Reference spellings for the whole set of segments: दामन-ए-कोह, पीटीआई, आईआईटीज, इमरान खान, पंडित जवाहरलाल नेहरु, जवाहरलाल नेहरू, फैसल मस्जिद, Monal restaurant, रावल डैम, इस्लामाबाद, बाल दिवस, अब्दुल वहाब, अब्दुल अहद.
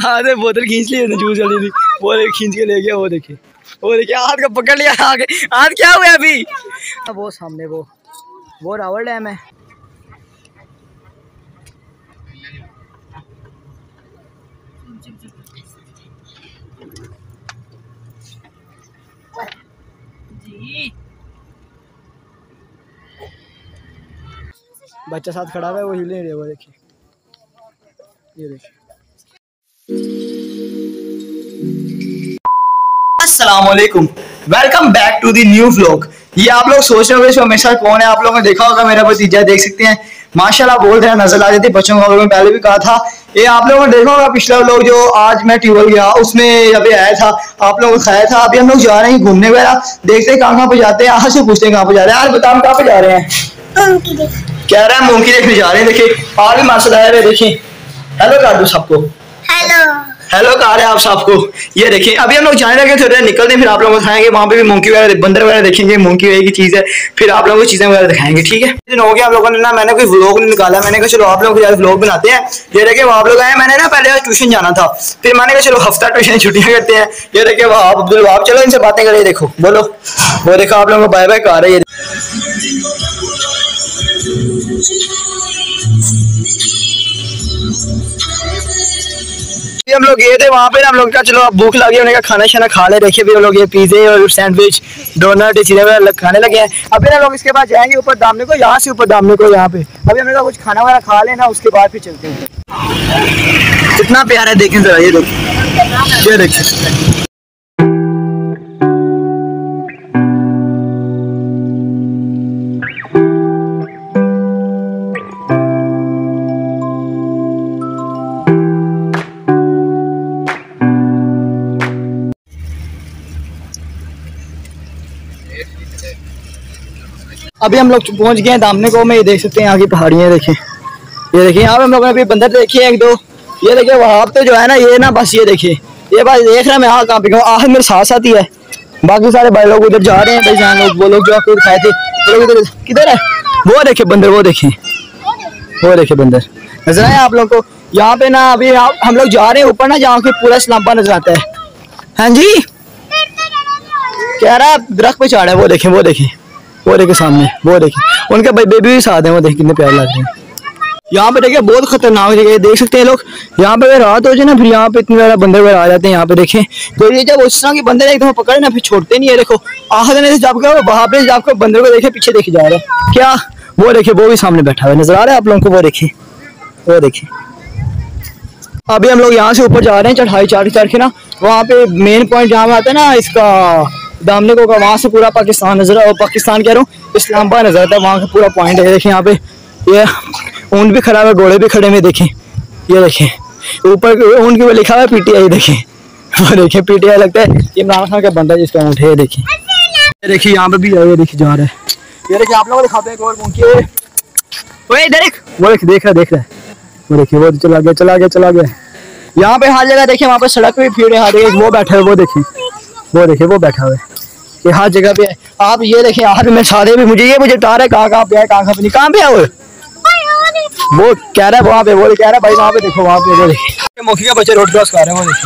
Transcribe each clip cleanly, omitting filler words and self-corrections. हाँ अरे बोतल खींच ली है जूस वाली थी, वो खींच के ले गया। वो देखिए हाथ का पकड़ लिया। आगे हाथ क्या हुआ अभी? अब वो सामने वो रावल डैम है। बच्चा साथ खड़ा हुआ है, वो हिल नहीं रहा। वो देखिए, ये देखिए। अस्सलामुअलैकुम, welcome back to the new vlog. ये आप लोग सोच रहे होंगे हमेशा कौन है। आप लोगों ने देखा होगा मेरा भतीजा, देख सकते हैं माशाल्लाह बोल रहे हैं, नजर आ जाती है बच्चों को। मैं पहले भी कहा था, ये आप लोगों ने देखा होगा पिछला व्लॉग जो आज मैं ट्यूबल गया उसमें अभी आया था, आप लोगों को खाया था। अभी हम लोग जा रहे हैं घूमने वगैरह, देखते हैं कहाँ पे जाते हैं। आज से पूछते हैं कहाँ पे जा रहे हैं। आज बताओ कहाँ पे जा रहे हैं? कह रहे हैं मूंगी देखने जा रहे हैं। देखिए आज भी माशाल्लाह आया है। देखिए हेलो कर दो सबको, हेलो कहा रहे आप सबको। ये देखिए अभी हम लोग जाने लगे, थोड़ी देर निकलते हैं, फिर आप लोगों को दिखाएंगे। वहाँ पे भी मूंगी वगैरह बंदर वगैरह देखेंगे, मूंगी वगैरह की चीज़ है, फिर आप लोगों को चीज़ें वगैरह दिखाएंगे। ठीक है, दिन हो गया आप लोगों ने ना, मैंने कोई व्लॉग नहीं निकाला। मैंने कहा चलो आप लोग व्लॉग बनाते हैं। ये देखिए आप लोग आए। मैंने ना पहले ट्यूशन जाना था, फिर मैंने कहा चलो हफ्ता ट्यूशन छुट्टियाँ करते हैं। ये देखिए आप अब्दुल आप चलो इनसे बातें करिए। देखो बोलो, वो देखो आप लोगों को बाय बाय कहा रही है। हम लोग गए थे वहाँ पे ना, हम लोग का चलो अब भूख लगी, उन्होंने कहा खाना शाना खा ले। देखिए भी हम लोग ये पिज्जे और सैंडविच डोनट चीजें खाने लगे हैं। अभी हम लोग इसके बाद जाएंगे ऊपर दामने को, यहाँ से ऊपर दामने को यहाँ पे। अभी हमने कहा कुछ खाना वाना खा लेना, उसके बाद फिर चलते हैं। कितना प्यारा है, देखें जरा। ये देखिए अभी हम लोग पहुंच गए हैं दामने को में। ये देख सकते हैं आगे पहाड़ियाँ। देखें ये देखिए यहाँ पे हम लोगों ने अभी बंदर देखे एक दो। ये देखिए वहाँ पे जो है ना, ये ना बस ये देखिए, ये बस देख रहा मैं। हाँ कहाँ पे कहूँ, आहर मेरे साथ साथ ही है। बाकी सारे भाई लोग उधर जा रहे हैं, भाई जान लोग वो लोग जो फिर खाए थे वो लोग इधर किधर है। वो देखे बंदर, वो देखे बंदर नजर आए आप लोग को। यहाँ पे ना अभी हम लोग जा रहे हैं ऊपर ना, जहाँ पे पूरा इस्लामाबाद नजर आता है। हाँ जी कह रहा है दरख्त पे चढ़ा है। वो देखे सामने, वो देखे उनके बेबी भी साथ हैं। वो देखे कितने प्यारे लग रहे हैं। यहाँ पे देखिए बहुत खतरनाक जगह है, देख सकते हैं लोग। यहाँ पे अगर रात हो जाए ना, फिर यहाँ पे इतने ज़्यादा बंदर वगैरह आ जाते हैं। यहाँ पे देखें तो ये जब उस तरह के बंदर एकदम पकड़े ना, फिर छोड़ते नहीं है। देखो आहने से जाप कर वहाँ पे जाप कर बंदर को देखे पीछे देखे जा रहे हैं क्या। वो देखे वो भी सामने बैठा हुआ नजर आ रहा है आप लोगों को। वो देखे अभी हम लोग यहाँ से ऊपर जा रहे हैं चढ़ाई चढ़ के ना। वहाँ पे मेन पॉइंट जहाँ आता है ना इसका दामने को, वहाँ से पूरा पाकिस्तान नजर आया। पाकिस्तान कह रहा हूँ, इस्लामाबाद नजर आता है। वहाँ का पूरा पॉइंट है। देखिए यहाँ पे ये ऊँट भी खड़ा है, घोड़े भी खड़े हुए। देखें ये देखें ऊपर ऊँट के ऊपर लिखा हुआ है पीटीआई। देखें वो देखें पीटीआई, लगता है इमरान खान का बंदा जिसका ऊँट है। देखिए यहाँ पे भी देखिए जा रहा है। ये देखिए आप लोग दिखाते हैं वो देखिए वो चला गया। यहाँ पे हर जगह देखिए, वहाँ पे सड़क पे भीड़ है। हर जगह वो बैठा है, वो बैठा हुआ है। ये हर जगह पे है। आप ये देखें आप मेरे सारे भी मुझे ये मुझे बता रहे कहाँ पे है। वो कह रहा है वहाँ पे, वो कह रहा है भाई वहाँ पे देखो, वहाँ पे देखिए मौके का बच्चे रोड क्रॉस कर रहे हैं।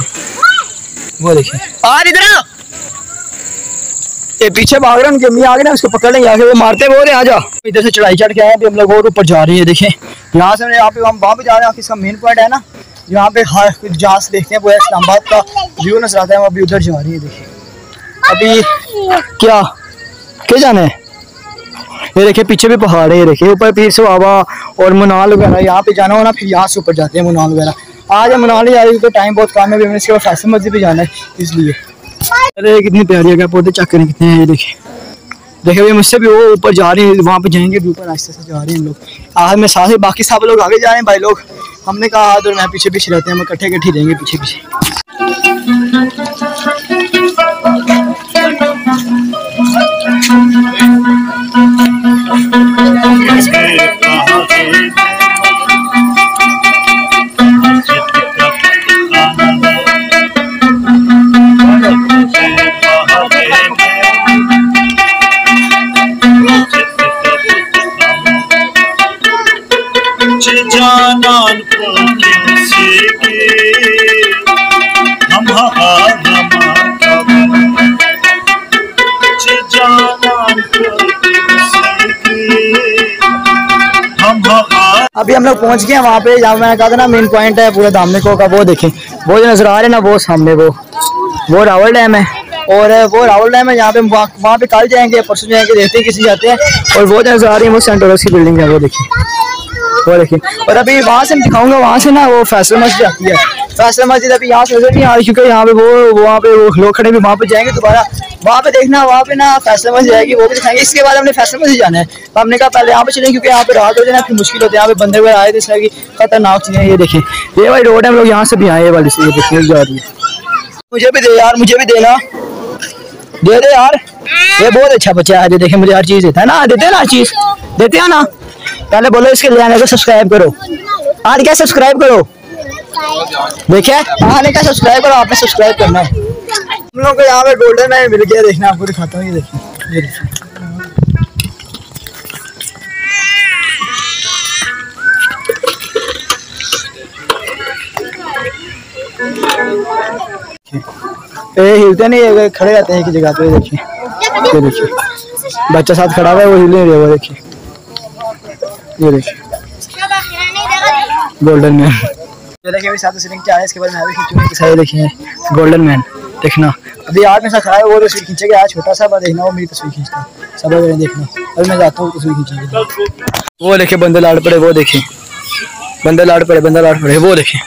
वो देखिए और इधर ये पीछे भाग रहे हैं, उनकी अम्मी आ गए उसको पकड़ लेंगे, आगे वो मारते हैं। बोले आ जा, इधर से चढ़ाई चढ़ के आए। अभी हम लोग और ऊपर जा रहे हैं। देखें यहाँ से हम वहाँ पे जा रहे हैं। इसका मेन पॉइंट है ना, यहाँ पे हर जहाँ से देखते हैं पूरा इस्लामाबाद का व्यू नजर आता है। अभी उधर जा रही है। देखिए अभी क्या जाना है। ये देखिए पीछे भी पहाड़ है। ये देखिए ऊपर पीर से बाबा और मुनाल वगैरह यहाँ पे जाना हो ना, फिर यहाँ से ऊपर जाते हैं मुनाल वगैरह। आज हम मुनाल जा रही है तो टाइम बहुत कम है, इसके बाद फैसल मस्जिद भी जाना है इसलिए। अरे कितनी प्यारी जगह, पौधे चेक करें कितने हैं। ये देखिए भैया मुझसे भी वो ऊपर जा रहे हैं, वहाँ पे जाएंगे भी ऊपर। आहिस्ता से जा रहे हैं हम लोग, आज में साथ ही बाकी सब लोग आगे जा रहे हैं। भाई लोग हमने कहा हाथ और मैं पीछे रहते हैं, हम इकट्ठे रहेंगे पीछे। जाना को अभी हम लोग पहुँच गए हैं वहाँ पे, जहाँ मैंने कहा था ना मेन पॉइंट है पूरे दामन-ए-कोह का, वो देखें वो जो नजर आ रहे हैं ना, वो सामने वो रावल डैम है, और वो रावल डैम है यहाँ पे, वहाँ पे कल जाएंगे परसों जाएंगे, देखते हैं किसी जाते हैं। और वो जो नजर आ रही है वो सेंट टॉरस की बिल्डिंग है, वो देखिए वो देखिए। और अभी वहाँ से दिखाऊंगा, वहाँ से ना वो फैसल मस्जिद आती है, फैसल मस्जिद अभी यहाँ से नजर नहीं आ रही क्योंकि यहाँ पे वहाँ पे लोग खड़े भी, वहाँ पे जाएंगे दोबारा, वहाँ पे देखना, वहाँ पे ना फैसल मस्जिद जाएगी, वो भी दिखाएंगे। इसके बाद हमने फैसल मस्जिद जाना है, तो हमने कहा पहले यहाँ पे चलें क्योंकि यहाँ पे रात हो जाए ना फिर मुश्किल होती है, यहाँ पे बंदे वगैरह आए थे इसलिए कि खतरनाक चीज़ें। ये देखें ये भाई रोड है, हम लोग यहाँ से भी आए वाली से, ये देखने जा रही है। मुझे भी दे यार, मुझे भी देना, दे दे यार, ये बहुत अच्छा बच्चा है, ये देखें मुझे हर चीज़ देता है ना, देते हैं ना हर चीज़ देते हैं ना। पहले बोलो इसके लिए आने का सब्सक्राइब करो, आज क्या सब्सक्राइब करो, देखिए आने का सब्सक्राइब करो, आपने सब्सक्राइब करना है। हम लोग को यहाँ पे गोल्डन है मिल गया, देखना आपको दिखाता हूँ, ये देखिए ये हिलते नहीं है, खड़े रहते हैं एक जगह पे, देखिए ये देखिए बच्चा साथ खड़ा हुआ है, वो हिल नहीं रहा, देखिए ये देखिए गोल्डन में देखिए मेरे साथ है। इसके बाद मैं देखिए गोल्डन मैन देखना, अभी यार मेरे साथ खड़ा है वो तस्वीर खींचेगा, आज छोटा सा देखना वो मेरी तस्वीर खींचता है, सब लोग देखना। अभी मैं जाता हूँ तस्वीर खींचेगा, वो देखिए बंदे लाड़ पड़े, वो देखिए बंदे लाड़ पड़े, बंदा लाड़ पड़े, वो देखिए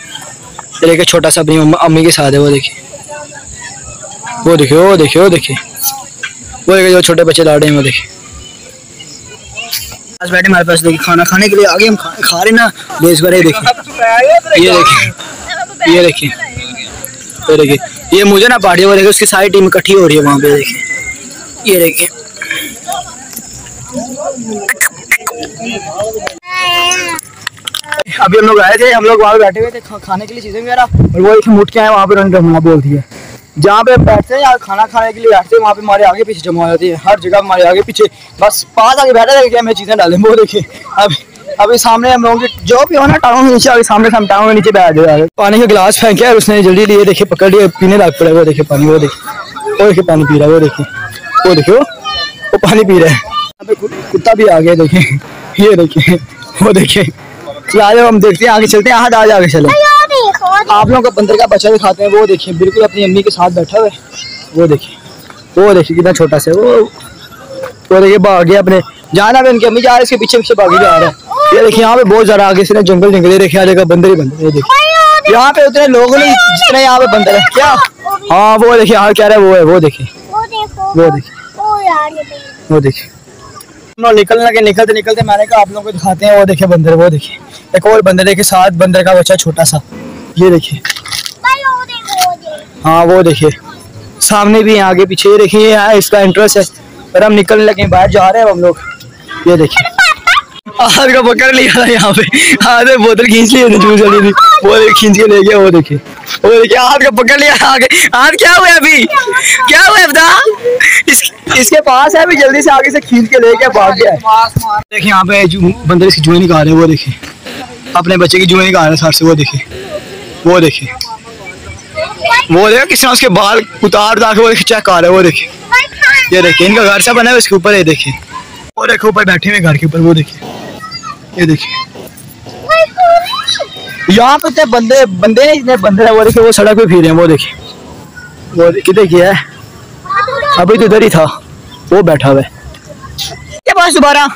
देखिए छोटा सा अपनी अम्मी के साथ है, वो देखिए वो देखिए वो देखिए वो देखिए वो देखिए जो छोटे बच्चे लाड़े हैं, वो देखिए आज बैठे हमारे पास, देखिए खाना खाने के लिए आगे हम खा रहे ना, देश भर देखिए ये देखिए ये देखिए ये देखिए ये मुझे ना पार्टी हो रही है, उसकी सारी टीम इकट्ठी हो रही है वहाँ पे, देखिए ये देखिए। अभी हम लोग आए थे, हम लोग वहाँ पे बैठे हुए थे खाने के लिए चीज़ें वगैरह, और वो एक मुठ के आए वहाँ पे उन्होंने जमा बोल दिया, जहाँ पे बैठते हैं यार खाना खाने के लिए बैठते हैं, वहाँ पे हमारे आगे पीछे जमा हो जाती है, हर जगह हमारे आगे पीछे, बस पास आगे बैठा था कि हमें चीज़ें डालें। वो देखिए अभी सामने हम लोगों के जो भी हो ना टांगों के नीचे, अभी सामने हम टांगों के नीचे बैठ गए, पानी का गिलास फेंके और उसने जल्दी लिए, देखिए पकड़ लिए, पीने लायक पड़े, वो देखिए पानी, वो देखिए पानी पी रहा है, वो देखिए वो पानी पी रहा है। यहाँ पे कुत्ता भी आ गया, देखिए ये देखिए वो देखिए। चलो हम देखते हैं आगे चलते हैं, आज आगे चलो आप लोगों का बंदर का बच्चा दिखाते हैं, वो देखिए बिल्कुल अपनी अम्मी के साथ बैठा हुआ है, वो देखिए कितना छोटा सा, वो देखिए भाग गया अपने, जाना भी इनकी अम्मी जा रही है, इसके पीछे पीछे भागी जा रहा है। ये देखिए यहाँ पे बहुत ज़्यादा आगे से जंगल देखिए, आगे का बंदर ही बंदर, ये देखिए यहाँ पे उतने लोग नहीं जितने यहाँ पे बंदर है क्या, हाँ वो देखिए यहाँ क्या रहा है, वो है वो देखिए। निकलते मैंने कहा आप लोगों को दिखाते हैं, वो देखिए बंदर, वो देखिए एक और बंदर के साथ, बंदर का बच्चा छोटा सा, ये देखिए हाँ वो देखिए सामने भी है आगे पीछे, ये देखिए यहाँ इसका इंटरेस्ट है, पर हम निकलने लगे बाहर जा रहे हैं हम लोग, ये देखिए आज का पकड़ लिया था यहाँ पे, आधे बोतल खींच ली थी, वो खींच के ले गया, वो देखिए आज का पकड़ लिया आगे, आज क्या हुआ अभी क्या हुआ अभी इसके पास है, अभी जल्दी से आगे से खींच के ले गया भाग गया। देखिए यहाँ पे बंदर इसकी जुए निकाल रहे हैं, वो देखिए अपने बच्चे की जुए निकाल रहे हैं सर से, वो देखिए किस तरह उसके बाल उतार के वो चेक आ रहा है, वो देखिए ये देखिए इनका घर सा बना है उसके ऊपर, ये देखिए वो देखो ऊपर बैठे हुए घर के ऊपर, वो देखिए ये देखिए यहाँ पे इतने बंदे नहीं इतने बंदर है, वो देखिए वो सड़क पे फिर रहे हैं, वो देखिए देखिए अभी तो उधर ही था वो बैठा हुआ है पास, दोबारा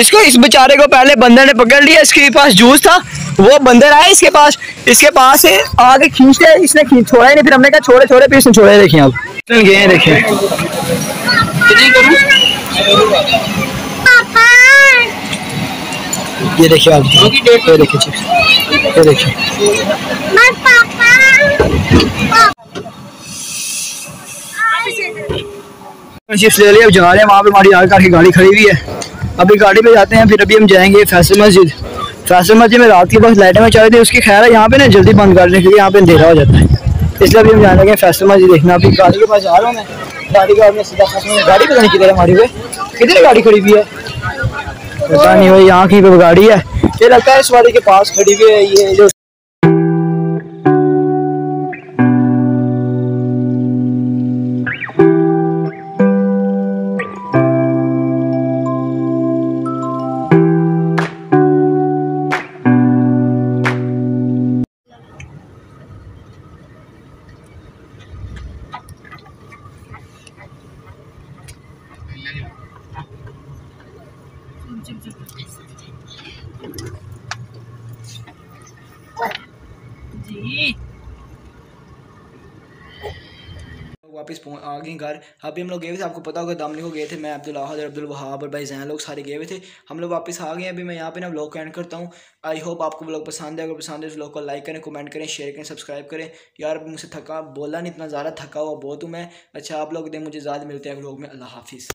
इसको इस बेचारे को पहले बंदर ने पकड़ लिया, इसके पास जूस था, वो बंदर आया इसके पास आगे खींचते, इसने छोड़ा ही नहीं, फिर हमने कहा छोड़े फिर इसने छोड़े, देखिए आप गए देखिए ये देखिए आप ये देखिए चिप्स ले लिया, अब जा रहे हैं वहाँ पे हमारी आर कार की गाड़ी खड़ी हुई है, अभी गाड़ी पे जाते हैं, फिर अभी हम जाएंगे फैसल मस्जिद में रात के वक्त लाइटें में चल रही थी, उसकी खैर है यहाँ पे ना जल्दी बंद करने के लिए यहाँ पे अंधेरा हो जाता है, इसलिए अभी हम जाने के फैसल मस्जिद देखना। अभी गाड़ी के पास जा रहा हूँ मैं, गाड़ी पता नहीं किधर हमारी, किधर गाड़ी खड़ी हुई है पता नहीं भाई, यहाँ की गाड़ी है ये लगता है इस वाली के पास खड़ी हुई है, ये जो वापस आ गई घर। अभी हम लोग गए थे, आपको पता होगा दामन को गए थे, मैं अब्दुल अहद और अब्दुल वहाब और भाईजान लोग सारे गए हुए थे। हम लोग वापस आ गए। अभी मैं यहाँ पे ना व्लॉग को एंड करता हूँ। आई होप आपको व्लॉग पसंद है। अगर पसंद है तो व्लॉग को लाइक करें, कमेंट करें, शेयर करें, सब्सक्राइब करें। यार मुझसे थका बोला नहीं, इतना ज़्यादा थका हुआ बहुत हूँ मैं। अच्छा आप लोग दें मुझे ज़्यादा, मिलते हैं व्लॉग में। अल्लाह हाफिज़।